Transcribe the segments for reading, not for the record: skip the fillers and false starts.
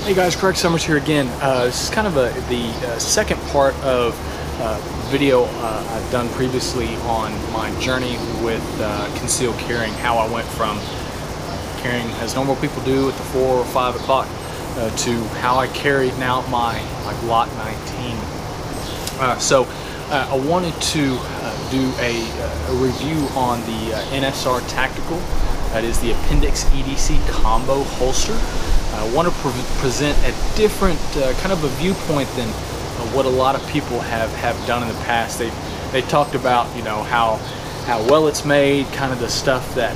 Hey guys, Craig Summers here again. This is kind of the second part of video I've done previously on my journey with concealed carrying, how I went from carrying as normal people do at the 4 or 5 o'clock to how I carry now my Glock 19. So I wanted to do a review on the NSR Tactical. That is the Appendix EDC combo holster. I want to present a different kind of a viewpoint than what a lot of people have done in the past. They talked about, you know, how well it's made, kind of the stuff that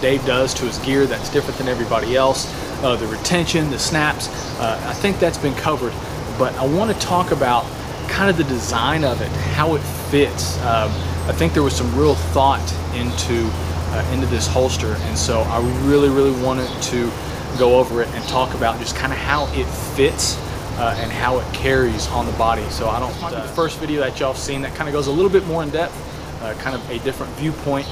Dave does to his gear that's different than everybody else, the retention, the snaps. I think that's been covered, but I want to talk about kind of the design of it, how it fits. I think there was some real thought into this holster, and so I really wanted to go over it and talk about just kind of how it fits and how it carries on the body. So I don't think the first video that y'all have seen that kind of goes a little bit more in depth, kind of a different viewpoint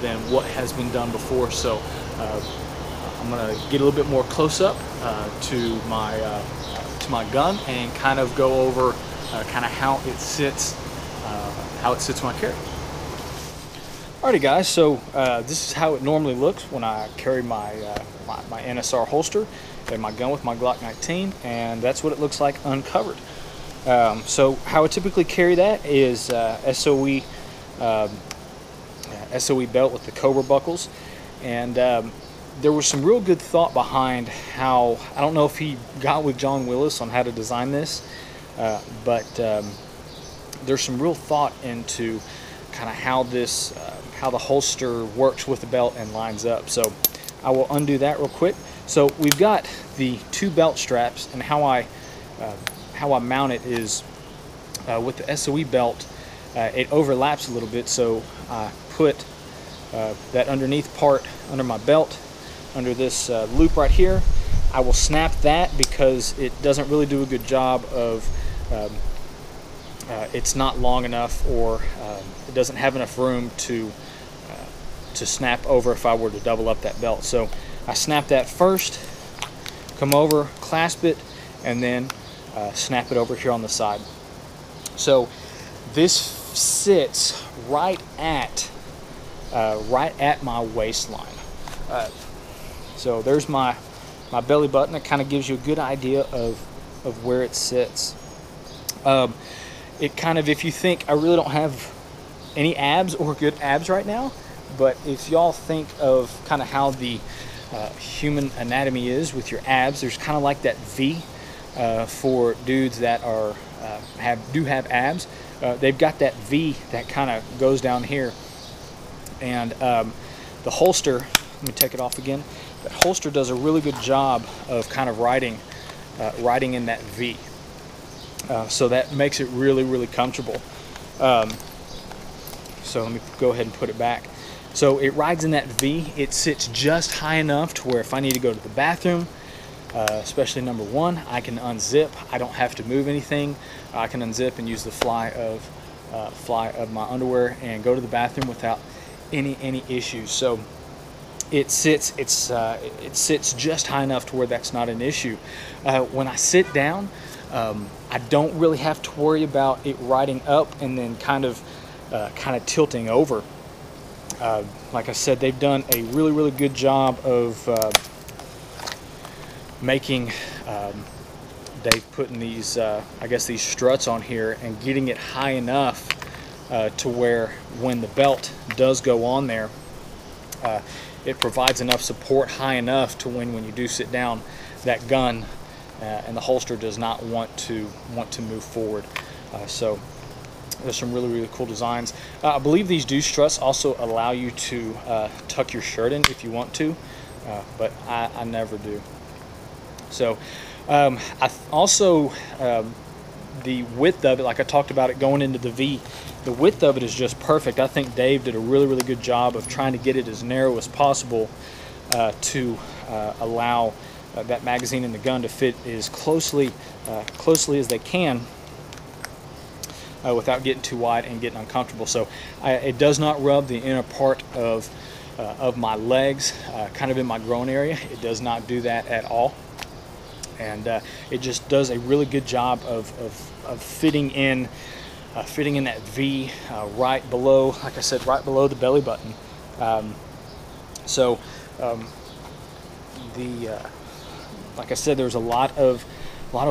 than what has been done before. So I'm gonna get a little bit more close up to my gun and kind of go over kind of how it sits when I carry. Alrighty guys, so this is how it normally looks when I carry my NSR holster and my gun with my Glock 19, and that's what it looks like uncovered. So how I typically carry that is SOE belt with the Cobra buckles, and there was some real good thought behind how, I don't know if he got with John Willis on how to design this, but there's some real thought into kind of how this how the holster works with the belt and lines up. So I will undo that real quick. So we've got the two belt straps, and how I mount it is with the SOE belt, it overlaps a little bit, so I put that underneath part under my belt, under this loop right here. I will snap that because it doesn't really do a good job of it's not long enough, or it doesn't have enough room to snap over if I were to double up that belt. So I snap that first, come over, clasp it, and then snap it over here on the side. So this sits right at my waistline. So there's my belly button. It kind of gives you a good idea of where it sits. It kind of, if you think, I really don't have any abs or good abs right now, but if y'all think of kind of how the human anatomy is with your abs, there's kind of like that V for dudes that are do have abs. They've got that V that kind of goes down here, and the holster, let me take it off again, that holster does a really good job of kind of riding in that V. So that makes it really comfortable. So let me go ahead and put it back. So it rides in that V. It sits just high enough to where if I need to go to the bathroom, especially number one, I can unzip. I don't have to move anything. I can unzip and use the fly of my underwear and go to the bathroom without any issues. So it sits it sits just high enough to where that's not an issue. When I sit down, I don't really have to worry about it riding up and then kind of tilting over. Like I said, they've done a really good job of making. They've putting these, I guess, these struts on here and getting it high enough to where when the belt does go on there, it provides enough support high enough to when you do sit down, that gun. And the holster does not want to move forward. So there's some really cool designs. I believe these do struts also allow you to tuck your shirt in if you want to, but I never do. So the width of it, like I talked about it going into the V, the width of it is just perfect. I think Dave did a really good job of trying to get it as narrow as possible to allow that magazine and the gun to fit as closely as they can without getting too wide and getting uncomfortable. So it does not rub the inner part of of my legs, kind of in my groin area. It does not do that at all. And it just does a really good job of fitting in that V right below, like I said, right below the belly button. Like I said, there's a lot of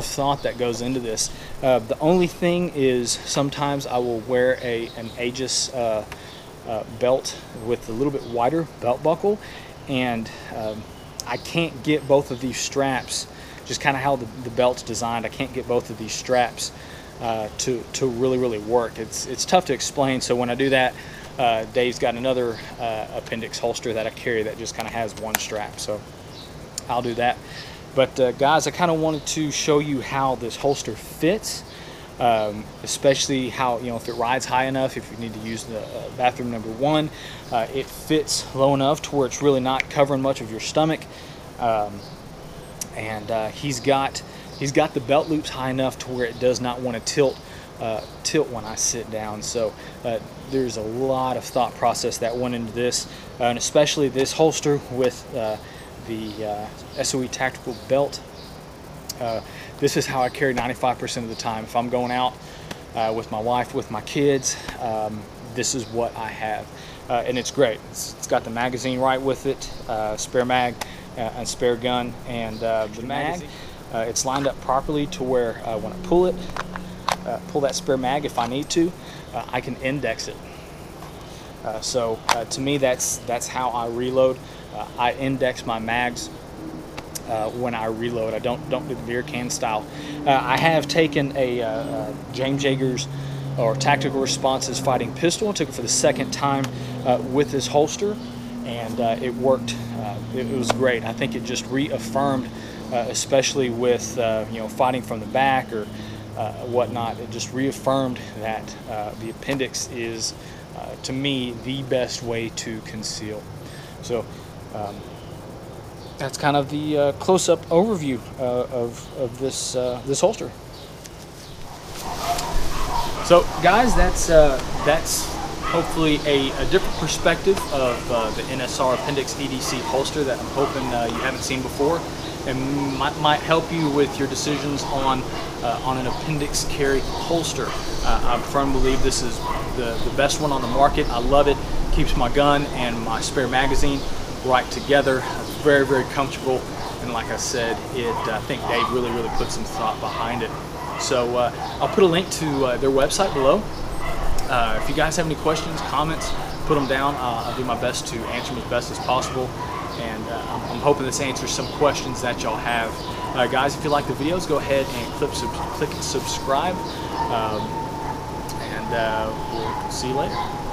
thought that goes into this. The only thing is sometimes I will wear an Aegis belt with a little bit wider belt buckle, and I can't get both of these straps, just kind of how the belt's designed. I can't get both of these straps to really work. It's tough to explain. So when I do that, Dave's got another appendix holster that I carry that just kind of has one strap, so I'll do that. But guys, I kind of wanted to show you how this holster fits, especially how, you know, if it rides high enough, if you need to use the bathroom number one, it fits low enough to where it's really not covering much of your stomach. He's got the belt loops high enough to where it does not want to tilt when I sit down. So there's a lot of thought process that went into this, and especially this holster with the SOE Tactical belt. This is how I carry 95% of the time. If I'm going out with my wife, with my kids, this is what I have. And it's great. It's got the magazine right with it, spare mag and spare gun, and the mag. It's lined up properly to where when I pull it, pull that spare mag if I need to, I can index it. So to me, that's how I reload. I index my mags when I reload. I don't do the beer can style. I have taken a James Jager's or Tactical Response's fighting pistol. I took it for the second time with this holster, and it worked. It was great. I think it just reaffirmed, especially with you know, fighting from the back or whatnot. It just reaffirmed that the appendix is, to me, the best way to conceal. So. That's kind of the close-up overview of this holster. So, guys, that's hopefully a different perspective of the NSR Appendix EDC holster that I'm hoping you haven't seen before, and might help you with your decisions on an appendix carry holster. I firmly believe this is the best one on the market. I love it. Keeps my gun and my spare magazine right together. It's very comfortable, and like I said, I think Dave really put some thought behind it. So I'll put a link to their website below. If you guys have any questions, comments, put them down. I'll do my best to answer them as best as possible, and I'm hoping this answers some questions that y'all have. Guys, if you like the videos, go ahead and click subscribe, and we'll see you later.